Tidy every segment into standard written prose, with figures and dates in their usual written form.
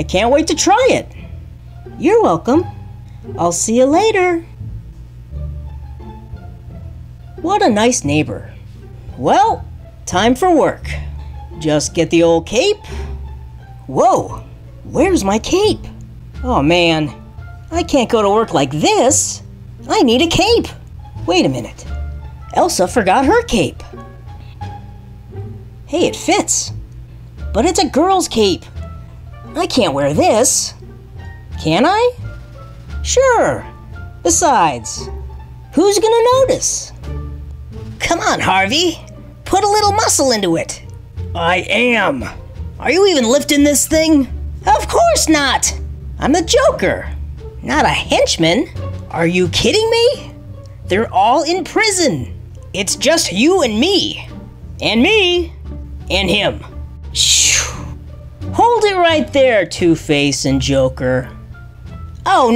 I can't wait to try it. You're welcome. I'll see you later. What a nice neighbor. Well, time for work. Just get the old cape. Whoa, where's my cape? Oh man, I can't go to work like this. I need a cape. Wait a minute. Elsa forgot her cape. Hey, it fits. But it's a girl's cape. I can't wear this. Can I? Sure. Besides, who's gonna notice? Come on, Harvey. Put a little muscle into it. I am. Are you even lifting this thing? Of course not. I'm the Joker, not a henchman. Are you kidding me? They're all in prison. It's just you and me and him. Shh. Hold it right there, Two-Face and Joker. Oh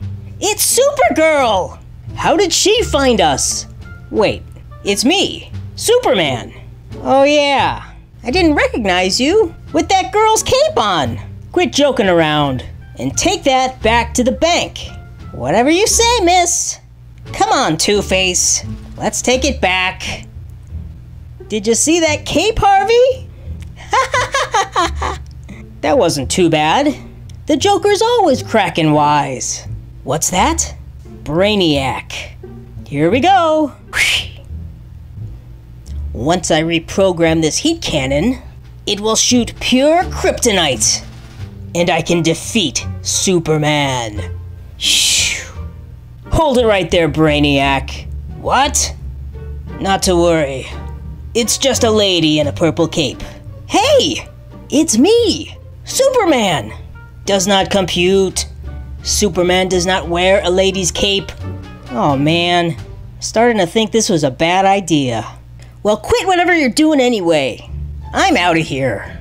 no! It's Supergirl! How did she find us? Wait, it's me, Superman. Oh yeah, I didn't recognize you with that girl's cape on. Quit joking around and take that back to the bank. Whatever you say, miss. Come on, Two-Face. Let's take it back. Did you see that cape, Harvey? That wasn't too bad. The Joker's always cracking wise. What's that? Brainiac. Here we go. Once I reprogram this heat cannon, it will shoot pure kryptonite. And I can defeat Superman. Shh. Hold it right there, Brainiac. What? Not to worry. It's just a lady in a purple cape. Hey! It's me! Superman! Does not compute. Superman does not wear a lady's cape. Oh man, starting to think this was a bad idea. Well, quit whatever you're doing anyway. I'm out of here.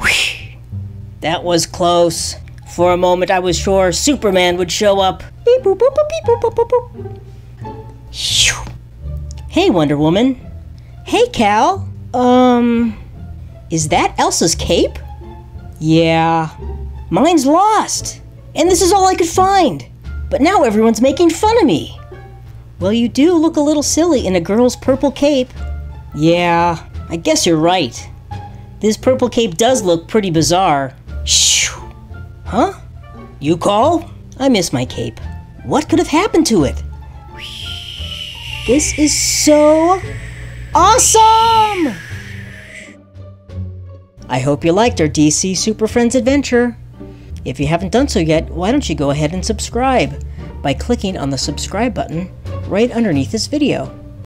Whew. That was close. For a moment I was sure Superman would show up. Beep, boop, boop, boop, beep, boop, boop, boop. Hey, Wonder Woman. Hey, Kal. Is that Elsa's cape? Yeah. Mine's lost, and this is all I could find. But now everyone's making fun of me. Well, you do look a little silly in a girl's purple cape. Yeah, I guess you're right. This purple cape does look pretty bizarre. Shh. Huh? You call? I miss my cape. What could have happened to it? This is so awesome! I hope you liked our DC Super Friends adventure. If you haven't done so yet, why don't you go ahead and subscribe by clicking on the subscribe button right underneath this video.